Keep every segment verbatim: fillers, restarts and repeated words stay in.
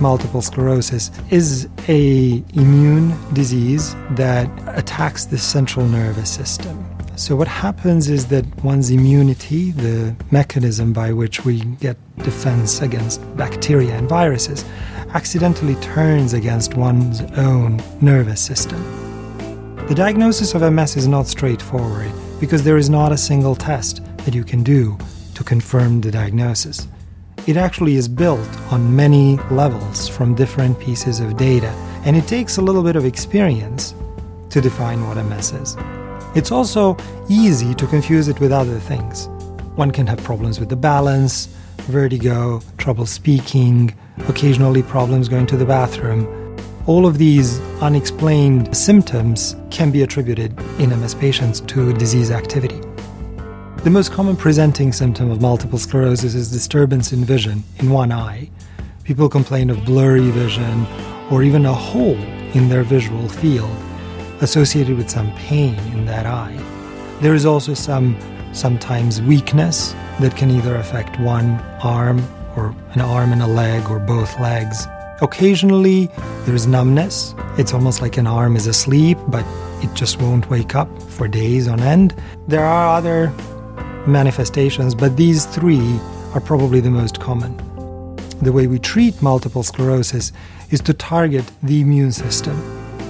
multiple sclerosis is a immune disease that attacks the central nervous system. So what happens is that one's immunity, the mechanism by which we get defense against bacteria and viruses, accidentally turns against one's own nervous system. The diagnosis of M S is not straightforward because there is not a single test that you can do to confirm the diagnosis. It actually is built on many levels from different pieces of data, and it takes a little bit of experience to define what M S is. It's also easy to confuse it with other things. One can have problems with the balance, vertigo, trouble speaking, occasionally problems going to the bathroom. All of these unexplained symptoms can be attributed in M S patients to disease activity. The most common presenting symptom of multiple sclerosis is disturbance in vision in one eye. People complain of blurry vision or even a hole in their visual field associated with some pain in that eye. There is also some, sometimes weakness that can either affect one arm or an arm and a leg or both legs. Occasionally, there is numbness. It's almost like an arm is asleep, but it just won't wake up for days on end. There are other manifestations, but these three are probably the most common. The way we treat multiple sclerosis is to target the immune system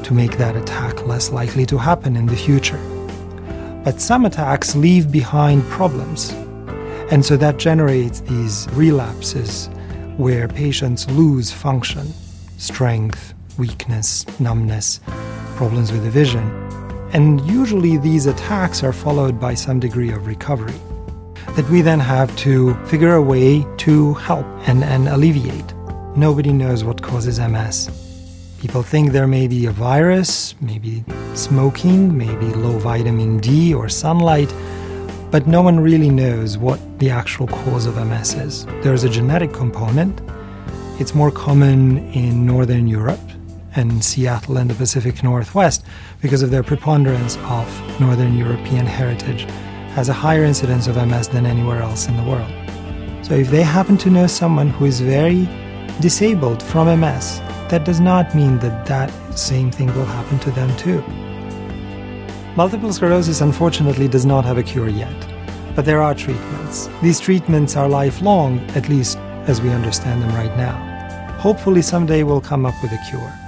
to make that attack less likely to happen in the future. But some attacks leave behind problems, and so that generates these relapses where patients lose function, strength, weakness, numbness, problems with the vision. And usually these attacks are followed by some degree of recovery that we then have to figure a way to help and, and alleviate. Nobody knows what causes M S. People think there may be a virus, maybe smoking, maybe low vitamin D or sunlight, but no one really knows what the actual cause of M S is. There's a genetic component. It's more common in Northern Europe and Seattle and the Pacific Northwest because of their preponderance of Northern European heritage, has a higher incidence of M S than anywhere else in the world. So if they happen to know someone who is very disabled from M S, that does not mean that that same thing will happen to them too. Multiple sclerosis, unfortunately, does not have a cure yet, but there are treatments. These treatments are lifelong, at least as we understand them right now. Hopefully someday we'll come up with a cure.